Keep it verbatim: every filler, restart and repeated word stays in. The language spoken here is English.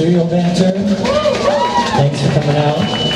Serial Banter. Thanks for coming out.